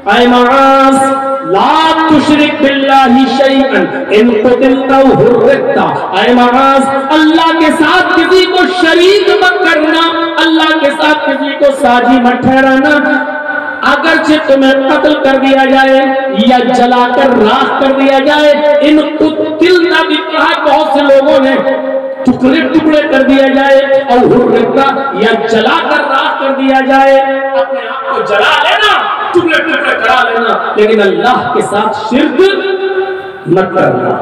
अल्लाह के साथ किसी को शरीक मत करना, अल्लाह के साथ किसी को साझी मत ठहराना। अगरचे तुम्हें कत्ल कर दिया जाए या जलाकर राख कर दिया जाए, इन कुतिल का भी कहा बहुत से लोगों ने, टुकड़े टुकड़े कर दिया जाए और हुर्रता या जलाकर राख कर दिया जाए, अपने आप को जला लेना, टुकड़े टुकड़े करा लेना, लेकिन अल्लाह के साथ शिर्क मत करना।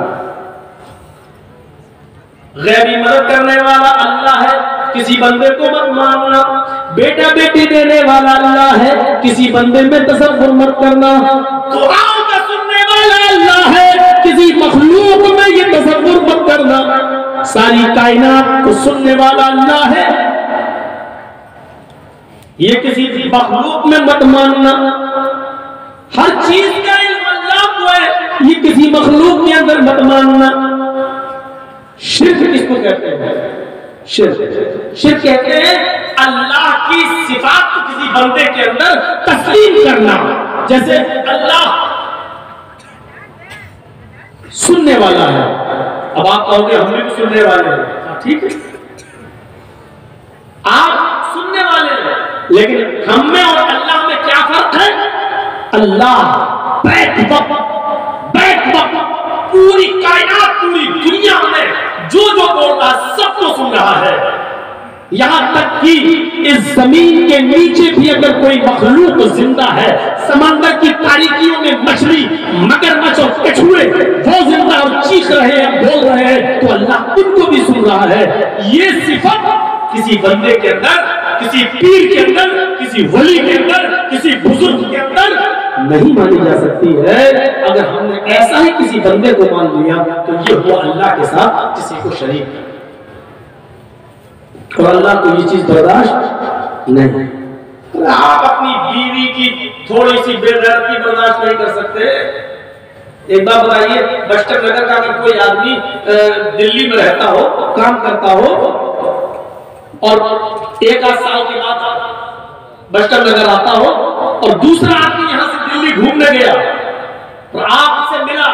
गैरी मदद करने वाला अल्लाह है, किसी बंदे को मत मानना। बेटा बेटी देने वाला अल्लाह है, किसी बंदे में तसव्वुर मत करना। दुआओं का सुनने वाला अल्लाह है, किसी मखलूक में ये तसव्वुर मत करना। सारी कायनात को सुनने वाला अल्लाह है, ये किसी भी मखलूक में मत मानना। हर चीज का इल्म अल्लाह को है, ये किसी मखलूक के अंदर मत मानना। शिर्क किसको कहते हैं? शिर्क कहते हैं अल्लाह की सिफात को किसी बंदे के अंदर तस्लीम करना। जैसे अल्लाह सुनने वाला है, अब आप कहोगे हम भी सुनने वाले हैं, ठीक है, आप सुनने वाले हैं, लेकिन हम में और अल्लाह में क्या फर्क है? अल्लाह बैठ वक्त पूरी कायनात पूरी दुनिया में जो जो बोल रहा है सबको सुन रहा है। यहां तक कि इस जमीन के नीचे भी अगर कोई मखलूक जिंदा है, समंदर की तारीखियों में मछली मगरमच्छ और कछुए वो जिंदा और चीख रहे हैं, बोल रहे हैं, तो अल्लाह उनको भी सुन रहा है। ये सिफत किसी बंदे के अंदर, किसी पीर के अंदर, किसी वली के अंदर, किसी बुजुर्ग के अंदर नहीं मानी जा सकती है। अगर हमने ऐसा ही किसी बंदे को मान लिया तो ये हुआ अल्लाह के साथ किसी को शरीक, और अल्लाह को ये चीज बर्दाश्त नहीं। आप अपनी बीवी की थोड़ी सी बेइज्जती बर्दाश्त नहीं कर सकते? एक बार बताइए, बस्तर नगर का अगर कोई आदमी दिल्ली में रहता हो, काम करता हो, और एक आध साल के बाद बस्तर नगर आता हो और दूसरा आदमी यहाँ से घूमने गया और आपसे मिला,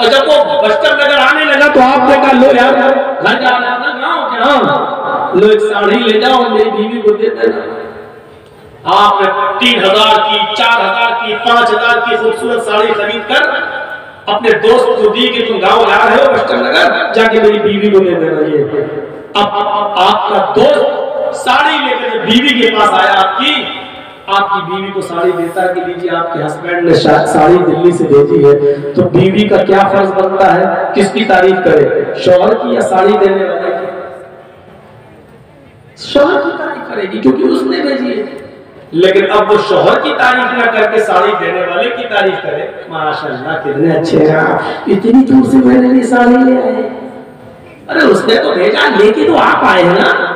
और जब वो बस्तर नगर आने लगा तो आपने कहा लो यार घर जाना है ना, हाँ लो एक साड़ी ले जाओ मेरी बीवी को दे देना। आपने 3000 की, 4000 की, 5000 की खूबसूरत साड़ी खरीद कर अपने दोस्त को दी कि तुम गाँव जा रहे हो बस्तर नगर, जाके मेरी बीवी को दे देना। ये अब आपका दोस्त साड़ी लेकर बीवी के पास आया आपकी, आपकी बीवी को साड़ी देता है कि लीजिए आपके हस्बैंड ने साड़ी दिल्ली से भेजी है, तो बीवी का क्या फर्ज बनता है? किसकी तारीफ करे, शौहर की या साड़ी देने वाले की? शौहर की तारीफ करेगी क्योंकि उसने भेजी है। लेकिन अब वो शौहर की तारीफ ना करके साड़ी देने वाले की तारीफ करे, माशाल्लाह कितने अच्छे हैं आप, इतनी दूर से मैंने ये साड़ी ले आए। अरे उसने तो भेजा, लेकिन वो आप आए हैं ना,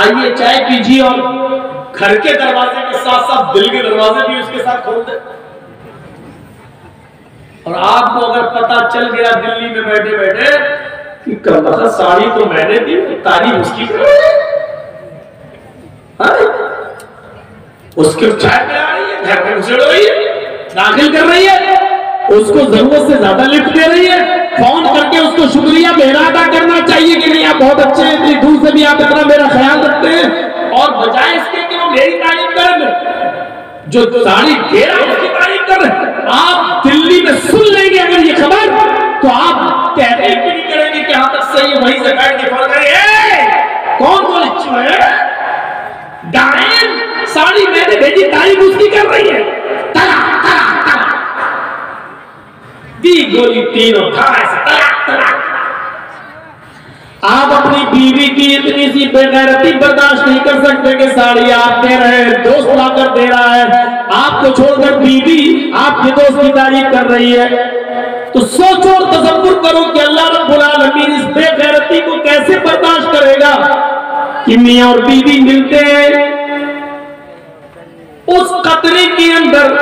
आइए चाय पीजिए और घर के दरवाजे के साथ साथ दिल के दरवाजे भी उसके साथ खोल दे। और आपको अगर पता चल गया दिल्ली में बैठे बैठे कि कमबख्त साड़ी तो मैंने दी, तारीफ उसकी उसके चाय पे आ रही है, घर में घुसड़ रही है, दाखिल कर रही है, उसको जरूरत से ज्यादा लिफ्ट दे रही है, फोन करके उसको शुक्रिया बेहरादा करना चाहिए कि नहीं आप बहुत अच्छे हैं, इतनी दूर से भी आप इतना मेरा ख्याल रखते हैं। और बजाय इसके कि वो मेरी तारीफ कर, जो साड़ी दे रहा है उसकी तारीफ कर, आप दिल्ली में सुन लेंगे अगर ये खबर तो आप तहरीर भी नहीं करेंगे कि हाँ तक सही, वहीं से बैठ के फोन करेंगे कौन बोल इच्छा है डायन साड़ी मैंने भेजी, तारीफ उसकी कर रही है, गोली तीन और आप अपनी बीवी की इतनी सी बेगैरती बर्दाश्त नहीं कर सकते कि साड़ी आप दे रहे हैं, दोस्त लाकर दे रहा है, आपको छोड़कर बीवी आपके दोस्त की तारीफ कर रही है। तो सोचो और तसव्वुर करो कि अल्लाह रब्बुल आलमीन इस बेगैरती को कैसे बर्दाश्त करेगा कि मियां और बीवी मिलते हैं उस कतरे के अंदर,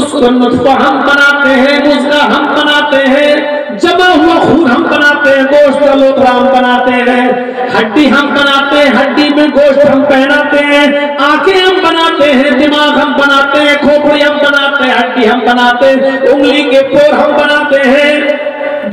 उसको नुतफा हम बनाते हैं, मुजरा हम बनाते हैं, जमा हुआ खून हम बनाते हैं, गोश्त का लोथरा हम बनाते हैं, हड्डी हम बनाते हैं, हड्डी में गोश्त हम पहनाते हैं, आंखें हम बनाते हैं, दिमाग हम बनाते हैं, खोपड़ी हम बनाते की हम बनाते हैं, उंगली के पोर हम बनाते हैं,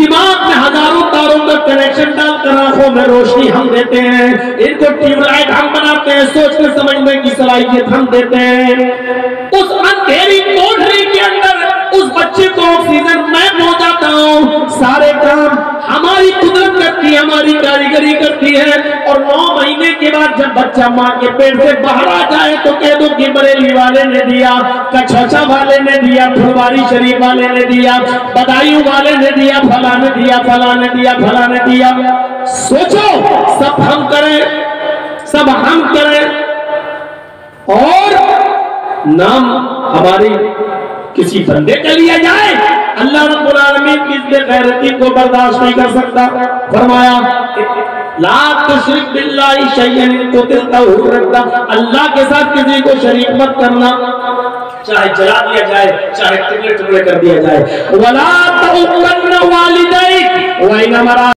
दिमाग में हजारों तारों का कनेक्शन डालकर आंखों में रोशनी हम देते हैं, इनको ट्यूबलाइट हम बनाते हैं, सोचने समझने की सलाहियत हम देते हैं। उस अंधेरी कोठरी के अंदर उस बच्चे को ऑक्सीजन मैं हो जाता हूँ। सारे काम हमारी कुदरत करती है, हमारी कारीगरी करती है। और 9 महीने के बाद जब बच्चा माँ के पेट से बाहर आ जाए तो कह दो कि बरेली वाले ने दिया, कछौचा वाले ने दिया, फुलवारी शरीफ वाले ने दिया, बदायूं वाले ने दिया, फला ने दिया, फला ने दिया, फला ने दिया। सोचो, सब हम करें, सब हम करें और नाम हमारी किसी बंदे के लिए जाए। अल्लाह रब्बुल आलमीन किसी गैरती को बर्दाश्त नहीं कर सकता। फरमाया ला तुशरिक बिल्लाहि शैअन को तहूर रखता, अल्लाह के साथ किसी को शरीक मत करना, चाहे जला दिया जाए, चाहे टुकड़े टुकड़े कर दिया जाए। वला तउकन वालिदैन वइनमरा